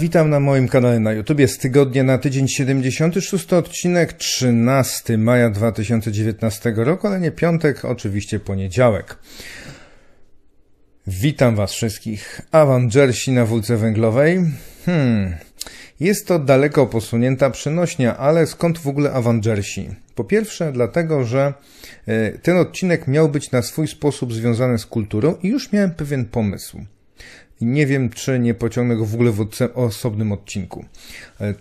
Witam na moim kanale na YouTubie z tygodnia na tydzień 76, odcinek 13 maja 2019 roku, ale nie piątek, oczywiście poniedziałek. Witam Was wszystkich. Avengersi na Wólce Węglowej. Jest to daleko posunięta przenośnia, ale skąd w ogóle Avengersi? Po pierwsze dlatego, że ten odcinek miał być na swój sposób związany z kulturą i już miałem pewien pomysł. Nie wiem, czy nie pociągnę go w ogóle w osobnym odcinku.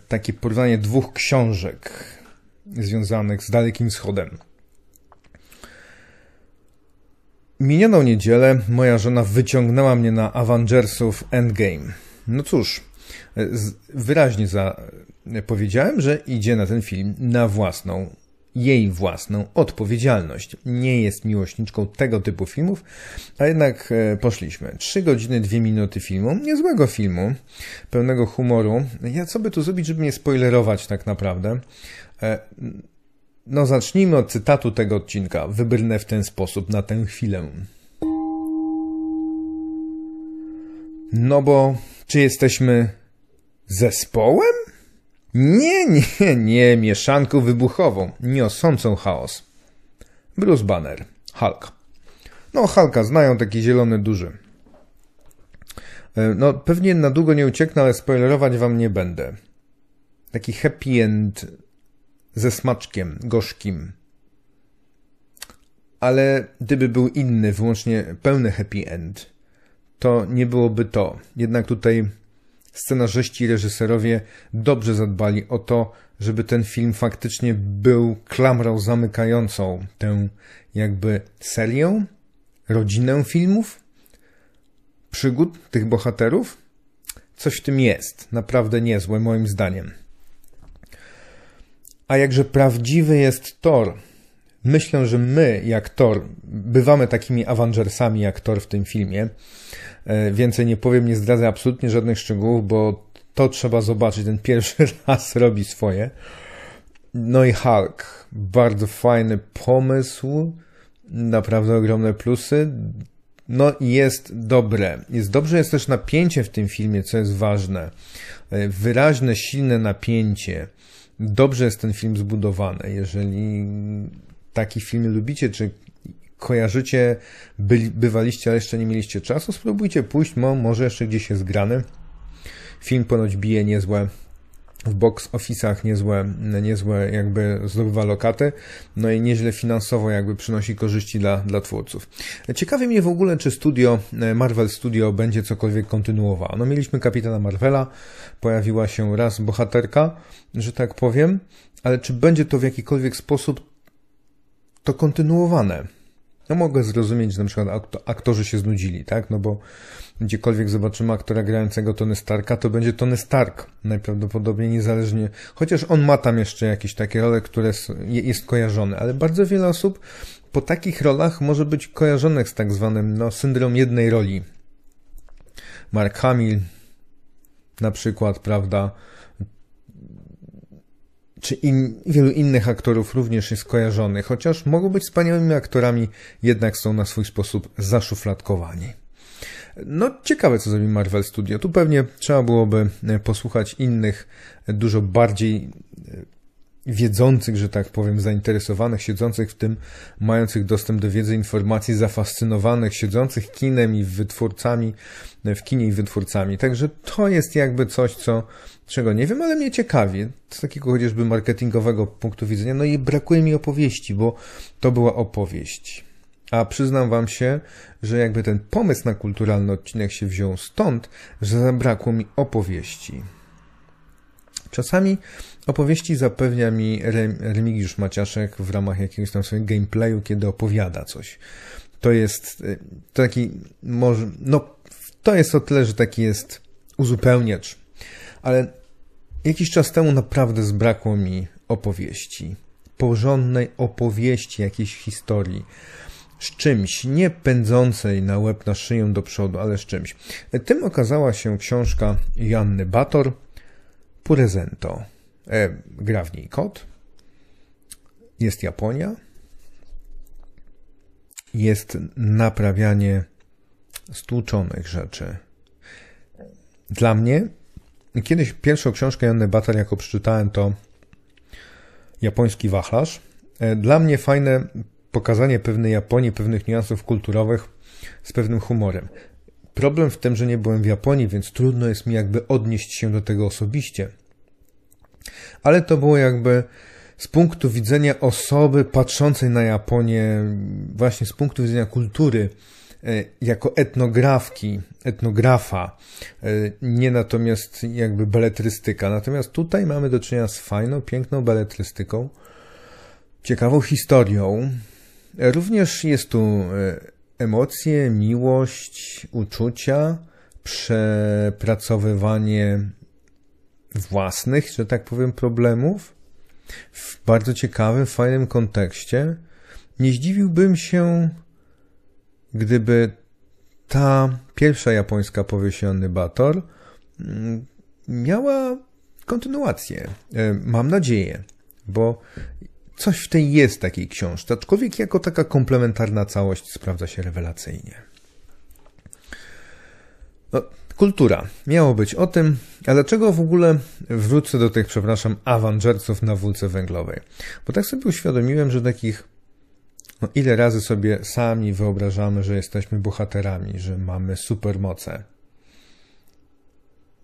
Takie porównanie dwóch książek związanych z Dalekim Wschodem. Minioną niedzielę moja żona wyciągnęła mnie na Avengersów Endgame. No cóż, wyraźnie powiedziałem, że idzie na ten film na jej własną odpowiedzialność. Nie jest miłośniczką tego typu filmów, a jednak poszliśmy. 3 godziny, 2 minuty filmu, niezłego filmu, pełnego humoru. Ja co by tu zrobić, żeby nie spoilerować tak naprawdę? No zacznijmy od cytatu tego odcinka. Wybrnę w ten sposób na tę chwilę. No bo czy jesteśmy zespołem? Nie, mieszanką wybuchową, niosącą chaos. Bruce Banner, Hulk. No, Hulka znają, taki zielony, duży. No, pewnie na długo nie ucieknę, ale spoilerować wam nie będę. Taki happy end ze smaczkiem gorzkim. Ale gdyby był inny, wyłącznie pełny happy end, to nie byłoby to. Jednak tutaj scenarzyści i reżyserowie dobrze zadbali o to, żeby ten film faktycznie był klamrą zamykającą tę jakby serię, rodzinę filmów, przygód tych bohaterów. Coś w tym jest naprawdę niezłe moim zdaniem. A jakże prawdziwy jest Thor. Myślę, że my, jak Thor, bywamy takimi Avengersami jak Thor w tym filmie. Więcej nie powiem, nie zdradzę absolutnie żadnych szczegółów, bo to trzeba zobaczyć. Ten pierwszy raz robi swoje. No i Hulk. Bardzo fajny pomysł. Naprawdę ogromne plusy. No i jest dobre. Jest dobrze, jest też napięcie w tym filmie, co jest ważne. Wyraźne, silne napięcie. Dobrze jest ten film zbudowany. Jeżeli taki film lubicie, czy kojarzycie, bywaliście, ale jeszcze nie mieliście czasu, spróbujcie pójść, może jeszcze gdzieś jest grany. Film ponoć bije niezłe, w box office'ach niezłe jakby zdobywa lokaty, no i nieźle finansowo jakby przynosi korzyści dla twórców. Ciekawi mnie w ogóle, czy studio, Marvel Studio będzie cokolwiek kontynuowało. No mieliśmy Kapitana Marvela, pojawiła się raz bohaterka, że tak powiem, ale czy będzie to w jakikolwiek sposób to kontynuowane? No mogę zrozumieć, że na przykład aktorzy się znudzili, tak? No bo gdziekolwiek zobaczymy aktora grającego Tony Starka, to będzie Tony Stark najprawdopodobniej niezależnie. Chociaż on ma tam jeszcze jakieś takie role, które jest kojarzone, ale bardzo wiele osób po takich rolach może być kojarzonych z tak zwanym syndrom jednej roli. Mark Hamill na przykład, prawda? Czy wielu innych aktorów również jest kojarzonych, chociaż mogą być wspaniałymi aktorami, jednak są na swój sposób zaszufladkowani. No ciekawe, co zrobi Marvel Studio. Tu pewnie trzeba byłoby posłuchać innych, dużo bardziej wiedzących, że tak powiem, zainteresowanych, siedzących w tym, mających dostęp do wiedzy, informacji, zafascynowanych, siedzących kinem i wytwórcami, w kinie i wytwórcami. Także to jest jakby coś, czego nie wiem, ale mnie ciekawi. Z takiego chociażby marketingowego punktu widzenia. No i brakuje mi opowieści, bo to była opowieść. A przyznam wam się, że jakby ten pomysł na kulturalny odcinek się wziął stąd, że zabrakło mi opowieści. Czasami opowieści zapewnia mi Remigiusz Maciaszek w ramach jakiegoś tam swojego gameplayu, kiedy opowiada coś. To jest taki, może, no, to jest o tyle, że taki jest uzupełniacz. Ale jakiś czas temu naprawdę zbrakło mi opowieści. Porządnej opowieści, jakiejś historii. Z czymś, nie pędzącej na łeb, na szyję do przodu, ale z czymś. Tym okazała się książka Joanny Bator, Purezento. Gra w niej kot. Jest Japonia. Jest naprawianie stłuczonych rzeczy. Dla mnie Kiedyś pierwszą książkę Janny Batal, jaką przeczytałem, to Japoński wachlarz. Dla mnie fajne pokazanie pewnej Japonii, pewnych niuansów kulturowych z pewnym humorem. Problem w tym, że nie byłem w Japonii, więc trudno jest mi jakby odnieść się do tego osobiście. Ale to było jakby z punktu widzenia osoby patrzącej na Japonię, właśnie z punktu widzenia kultury, jako etnografa, nie natomiast jakby beletrystyka. Natomiast tutaj mamy do czynienia z fajną, piękną beletrystyką, ciekawą historią. Również jest tu emocje, miłość, uczucia, przepracowywanie własnych, że tak powiem, problemów w bardzo ciekawym, fajnym kontekście. Nie zdziwiłbym się, gdyby ta pierwsza japońska powieść Joanny Bator miała kontynuację. Mam nadzieję, bo coś w tej jest takiej książce, aczkolwiek jako taka komplementarna całość sprawdza się rewelacyjnie. No, kultura. Miało być o tym, a dlaczego w ogóle wrócę do tych, Avengersów na Wólce Węglowej? Bo tak sobie uświadomiłem, że takich ile razy sobie sami wyobrażamy, że jesteśmy bohaterami, że mamy supermoce.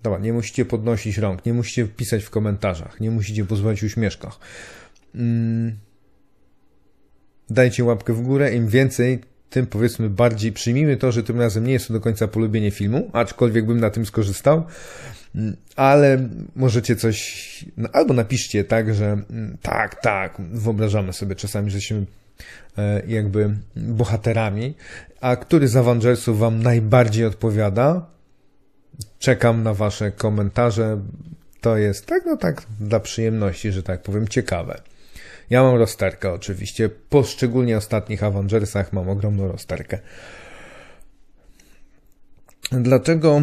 Dobra, nie musicie podnosić rąk, nie musicie pisać w komentarzach, nie musicie pozwolić uśmieszkach. Dajcie łapkę w górę, im więcej, tym powiedzmy bardziej przyjmijmy to, że tym razem nie jest to do końca polubienie filmu, aczkolwiek bym na tym skorzystał, ale możecie coś, no, albo napiszcie tak, że tak, wyobrażamy sobie czasami, że jesteśmy jakby bohaterami, a który z Avengersów wam najbardziej odpowiada? Czekam na wasze komentarze, to jest tak, no tak, dla przyjemności, że tak powiem, ciekawe. Ja mam rozterkę oczywiście, po szczególnie ostatnich Avengersach mam ogromną rozterkę. Dlaczego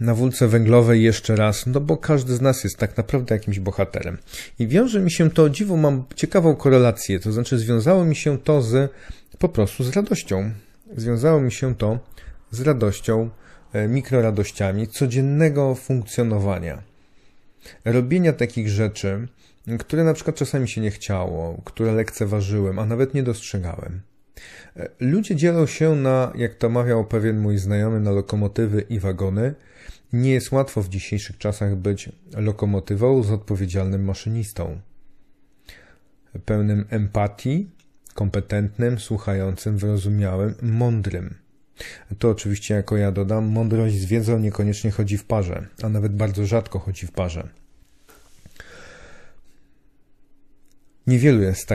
na Wólce Węglowej jeszcze raz? No bo każdy z nas jest tak naprawdę jakimś bohaterem. I wiąże mi się to, o dziwo, mam ciekawą korelację, to znaczy związało mi się to po prostu z radością. Związało mi się to z radością, mikroradościami codziennego funkcjonowania. Robienia takich rzeczy, które na przykład czasami się nie chciało, które lekceważyłem, a nawet nie dostrzegałem. Ludzie dzielą się na, jak to mawiał pewien mój znajomy, na lokomotywy i wagony. Nie jest łatwo w dzisiejszych czasach być lokomotywą z odpowiedzialnym maszynistą. Pełnym empatii, kompetentnym, słuchającym, wyrozumiałym, mądrym. To oczywiście, jako ja dodam, mądrość z wiedzą niekoniecznie chodzi w parze, a nawet bardzo rzadko chodzi w parze. Niewielu jest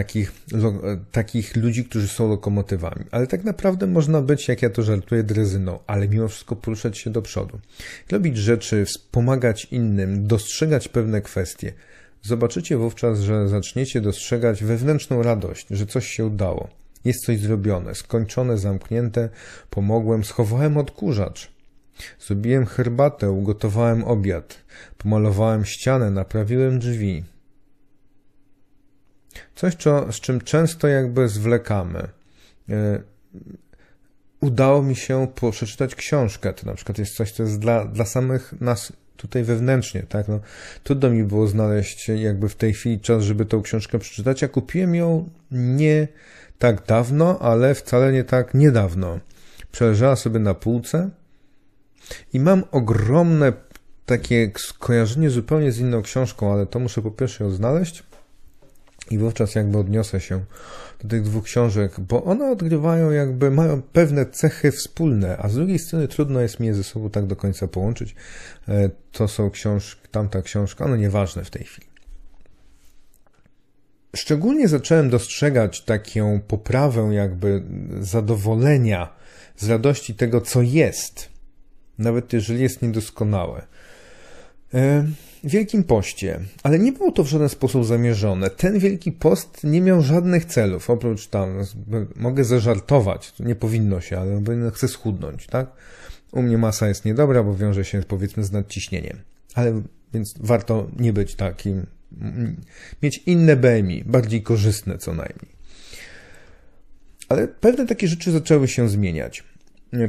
takich ludzi, którzy są lokomotywami, ale tak naprawdę można być, jak ja to żartuję, drezyną, ale mimo wszystko poruszać się do przodu. Robić rzeczy, wspomagać innym, dostrzegać pewne kwestie. Zobaczycie wówczas, że zaczniecie dostrzegać wewnętrzną radość, że coś się udało. Jest coś zrobione, skończone, zamknięte, pomogłem, schowałem odkurzacz. Zrobiłem herbatę, ugotowałem obiad, pomalowałem ścianę, naprawiłem drzwi. Coś, z czym często jakby zwlekamy. Udało mi się przeczytać książkę. To na przykład jest coś, co jest dla samych nas tutaj wewnętrznie, tak? No, trudno mi było znaleźć jakby w tej chwili czas, żeby tą książkę przeczytać. Ja kupiłem ją nie tak dawno, ale wcale nie tak niedawno. Przeleżała sobie na półce i mam ogromne takie skojarzenie zupełnie z inną książką, ale to muszę po pierwsze ją znaleźć. I wówczas jakby odniosę się do tych dwóch książek, bo one odgrywają jakby, mają pewne cechy wspólne, a z drugiej strony trudno jest mi je ze sobą tak do końca połączyć. To są książki, tamta książka, no nieważne w tej chwili. Szczególnie zacząłem dostrzegać taką poprawę jakby zadowolenia z radości tego, co jest, nawet jeżeli jest niedoskonałe. W Wielkim Poście, ale nie było to w żaden sposób zamierzone. Ten Wielki Post nie miał żadnych celów, oprócz mogę zażartować, nie powinno się, ale chcę schudnąć, tak? U mnie masa jest niedobra, bo wiąże się powiedzmy z nadciśnieniem, ale więc warto nie być takim, mieć inne BMI, bardziej korzystne co najmniej. Ale pewne takie rzeczy zaczęły się zmieniać.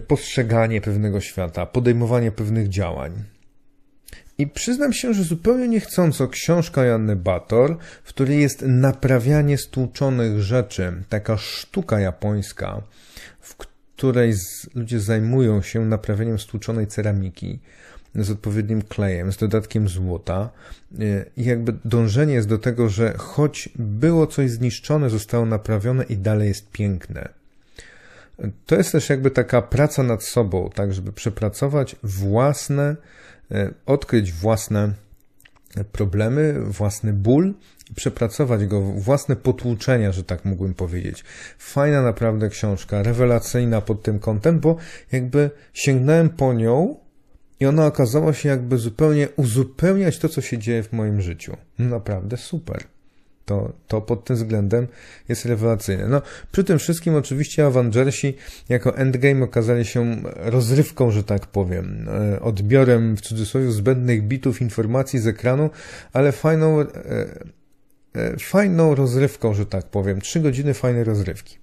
Postrzeganie pewnego świata, podejmowanie pewnych działań. I przyznam się, że zupełnie niechcąco książka Joanny Bator, w której jest naprawianie stłuczonych rzeczy, taka sztuka japońska, w której ludzie zajmują się naprawianiem stłuczonej ceramiki z odpowiednim klejem, z dodatkiem złota i jakby dążenie jest do tego, że choć było coś zniszczone, zostało naprawione i dalej jest piękne. To jest też jakby taka praca nad sobą, tak żeby przepracować własne, odkryć własne problemy, własny ból, przepracować go, własne potłuczenia, że tak mógłbym powiedzieć. Fajna naprawdę książka, rewelacyjna pod tym kątem, bo jakby sięgnąłem po nią i ona okazała się jakby zupełnie uzupełniać to, co się dzieje w moim życiu. Naprawdę super. To pod tym względem jest rewelacyjne. No, przy tym wszystkim oczywiście Avengersi jako Endgame okazali się rozrywką, że tak powiem, odbiorem w cudzysłowie zbędnych bitów, informacji z ekranu, ale fajną rozrywką, że tak powiem. 3 godziny fajnej rozrywki.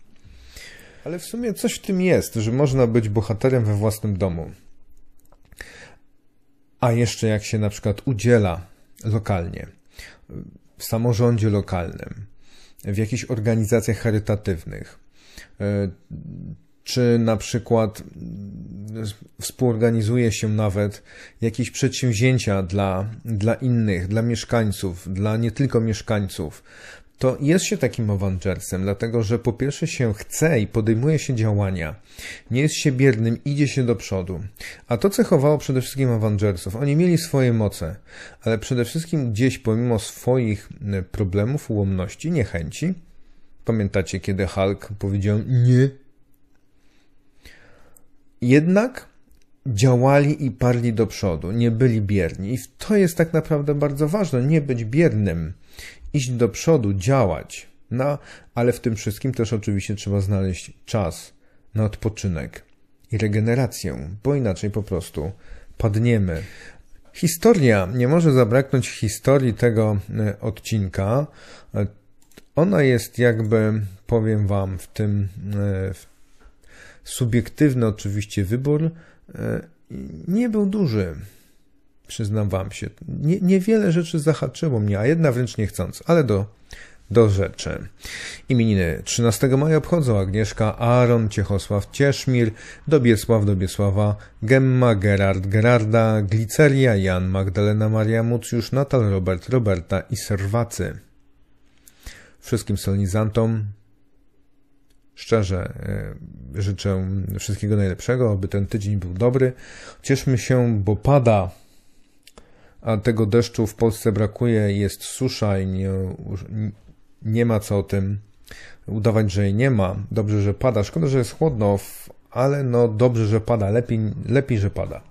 Ale w sumie coś w tym jest, że można być bohaterem we własnym domu. A jeszcze jak się na przykład udziela lokalnie, w samorządzie lokalnym, w jakichś organizacjach charytatywnych, czy na przykład współorganizuje się nawet jakieś przedsięwzięcia dla innych, dla mieszkańców, dla nie tylko mieszkańców, to jest się takim Avengersem, dlatego że po pierwsze się chce i podejmuje się działania, nie jest się biernym, idzie się do przodu. A to cechowało przede wszystkim Avengersów. Oni mieli swoje moce, ale przede wszystkim gdzieś pomimo swoich problemów, ułomności, niechęci. Pamiętacie, kiedy Hulk powiedział nie? Jednak działali i parli do przodu, nie byli bierni. I to jest tak naprawdę bardzo ważne, nie być biernym. Iść do przodu, działać, no, ale w tym wszystkim też oczywiście trzeba znaleźć czas na odpoczynek i regenerację, bo inaczej po prostu padniemy. Historia, nie może zabraknąć historii tego odcinka. Ona jest jakby, powiem wam, w tym subiektywny oczywiście wybór nie był duży. Przyznam wam się, niewiele rzeczy zahaczyło mnie, a jedna wręcz niechcąc, ale do rzeczy. Imieniny 13 maja obchodzą Agnieszka, Aaron, Ciechosław, Cieszmir, Dobiesław, Dobiesława, Gemma, Gerard, Gerarda, Gliceria, Jan, Magdalena, Maria, Mucjusz, Natal, Robert, Roberta i Serwacy. Wszystkim solenizantom szczerze życzę wszystkiego najlepszego, aby ten tydzień był dobry. Cieszmy się, bo pada. A tego deszczu w Polsce brakuje, jest susza i nie ma co o tym udawać, że jej nie ma. Dobrze, że pada. Szkoda, że jest chłodno, ale no dobrze, że pada. Lepiej, że pada.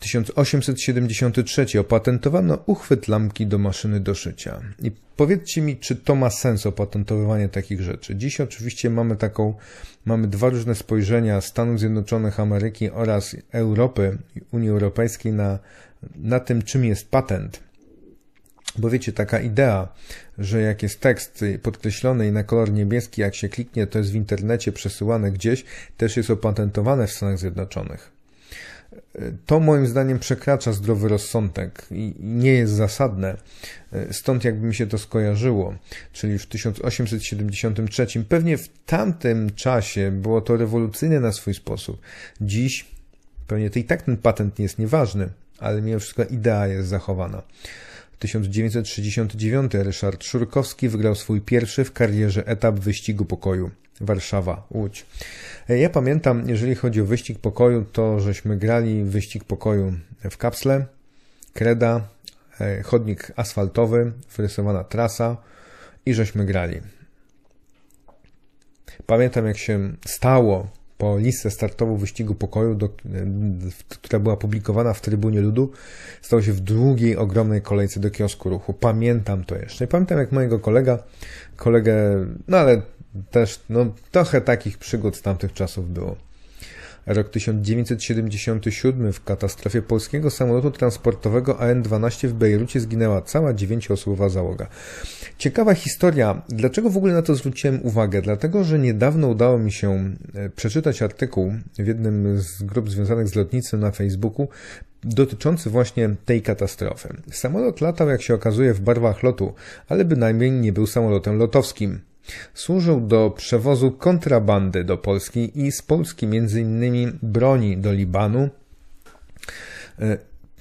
1873 opatentowano uchwyt lampki do maszyny do szycia. I powiedzcie mi, czy to ma sens opatentowywanie takich rzeczy? Dziś oczywiście mamy dwa różne spojrzenia Stanów Zjednoczonych Ameryki oraz Europy, Unii Europejskiej na tym, czym jest patent. Bo wiecie, taka idea, że jak jest tekst podkreślony i na kolor niebieski, jak się kliknie, to jest w internecie przesyłane gdzieś, też jest opatentowane w Stanach Zjednoczonych. To moim zdaniem przekracza zdrowy rozsądek i nie jest zasadne, stąd jakby mi się to skojarzyło, czyli w 1873, pewnie w tamtym czasie było to rewolucyjne na swój sposób. Dziś pewnie to i tak ten patent nie jest nieważny, ale mimo wszystko idea jest zachowana. 1969 Ryszard Szurkowski wygrał swój pierwszy w karierze etap Wyścigu Pokoju. Warszawa, Łódź. Ja pamiętam, jeżeli chodzi o Wyścig Pokoju, to żeśmy grali Wyścig Pokoju w kapsle, kreda, chodnik asfaltowy, wyrysowana trasa i żeśmy grali. Pamiętam, jak się stało po listę startową Wyścigu Pokoju, która była publikowana w Trybunie Ludu, stało się w długiej, ogromnej kolejce do kiosku Ruchu. Pamiętam to jeszcze. Pamiętam, jak mojego kolegę, no ale też, no trochę takich przygód z tamtych czasów było. Rok 1977 w katastrofie polskiego samolotu transportowego AN-12 w Bejrucie zginęła cała 9-osobowa załoga. Ciekawa historia. Dlaczego w ogóle na to zwróciłem uwagę? Dlatego, że niedawno udało mi się przeczytać artykuł w jednym z grup związanych z lotnictwem na Facebooku dotyczący właśnie tej katastrofy. Samolot latał, jak się okazuje, w barwach lotu, ale bynajmniej nie był samolotem lotowskim. Służył do przewozu kontrabandy do Polski i z Polski m.in. broni do Libanu.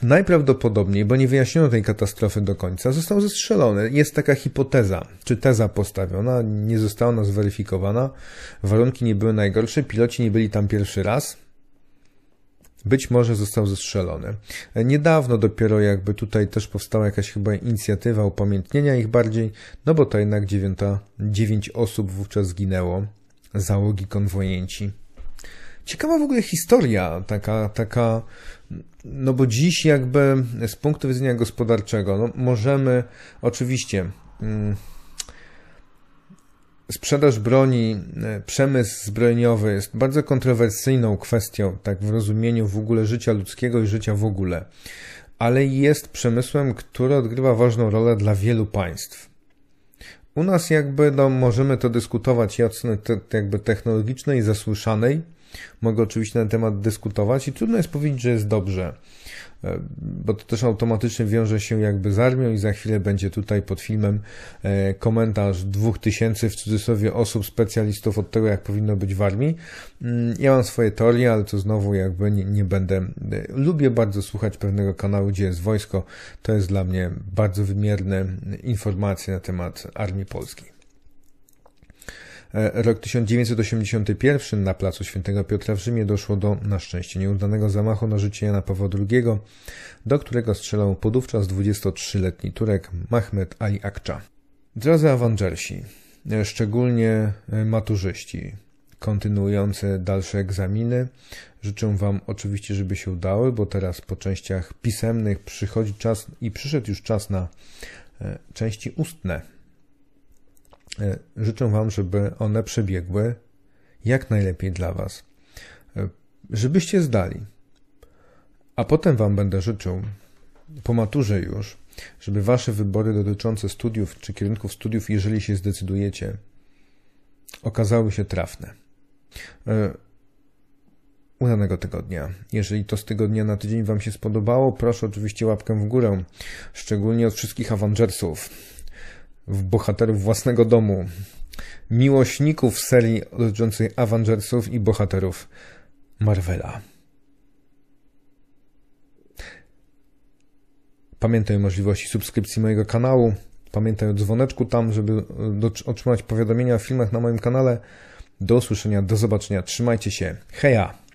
Najprawdopodobniej, bo nie wyjaśniono tej katastrofy do końca, został zestrzelony. Jest taka hipoteza, czy teza postawiona, nie została ona zweryfikowana. Warunki nie były najgorsze, piloci nie byli tam pierwszy raz. Być może został zestrzelony. Niedawno dopiero jakby tutaj też powstała jakaś chyba inicjatywa upamiętnienia ich bardziej, no bo to jednak 9 osób wówczas zginęło, załogi konwojenci. Ciekawa w ogóle historia, taka, no bo dziś jakby z punktu widzenia gospodarczego, no możemy oczywiście... Sprzedaż broni, przemysł zbrojeniowy jest bardzo kontrowersyjną kwestią, tak w rozumieniu w ogóle życia ludzkiego i życia w ogóle, ale jest przemysłem, który odgrywa ważną rolę dla wielu państw. U nas jakby no, możemy to dyskutować i od strony jakby technologicznej, zasłyszanej. Mogę oczywiście na ten temat dyskutować i trudno jest powiedzieć, że jest dobrze, bo to też automatycznie wiąże się jakby z armią i za chwilę będzie tutaj pod filmem komentarz 2000 w cudzysłowie osób, specjalistów od tego, jak powinno być w armii. Ja mam swoje teorie, ale to znowu jakby nie będę... Lubię bardzo słuchać pewnego kanału, gdzie jest wojsko. To jest dla mnie bardzo wymierne informacje na temat armii polskiej. Rok 1981 na Placu św. Piotra w Rzymie doszło do, na szczęście, nieudanego zamachu na życie Jana Pawła II, do którego strzelał podówczas 23-letni Turek Mehmet Ali Agca. Drodzy Avengersi, szczególnie maturzyści kontynuujący dalsze egzaminy, życzę Wam oczywiście, żeby się udały, bo teraz po częściach pisemnych przychodzi czas i przyszedł już czas na części ustne. Życzę Wam, żeby one przebiegły jak najlepiej dla Was. Żebyście zdali. A potem Wam będę życzył, po maturze już, żeby Wasze wybory dotyczące studiów czy kierunków studiów, jeżeli się zdecydujecie, okazały się trafne. Udanego tygodnia. Jeżeli to z tygodnia na tydzień Wam się spodobało, proszę oczywiście łapkę w górę. Szczególnie od wszystkich Avengersów. Bohaterów własnego domu, miłośników serii dotyczącej Avengersów i bohaterów Marvela. Pamiętaj o możliwości subskrypcji mojego kanału, pamiętaj o dzwoneczku tam, żeby otrzymać powiadomienia o filmach na moim kanale. Do usłyszenia, do zobaczenia, trzymajcie się, heja!